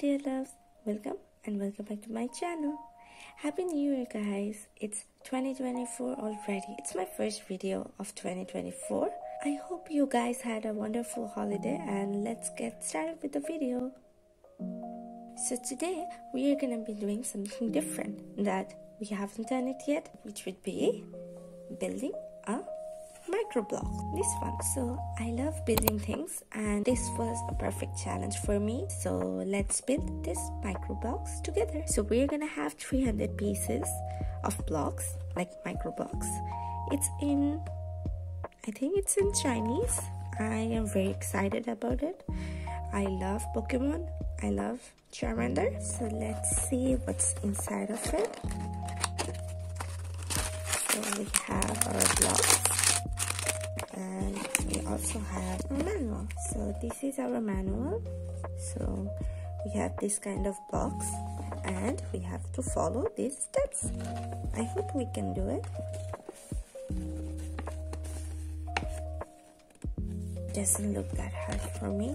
dear loves, welcome and welcome back to my channel. Happy New Year guys, it's 2024 already. It's my first video of 2024. I hope you guys had a wonderful holiday and let's get started with the video. So today we are gonna be doing something different that we haven't done it yet, which would be building a microblock, this one. So I love building things and this was a perfect challenge for me, so let's build this microblocks together. So we're gonna have 300 pieces of blocks, like microblocks. It's in, I think it's in Chinese. I am very excited about it. I love Pokémon, I love Charmander. So let's see what's inside of it. So we have our blocks and we also have a manual. So this is our manual. So we have this kind of box and we have to follow these steps. I hope we can do it. Doesn't look that hard for me.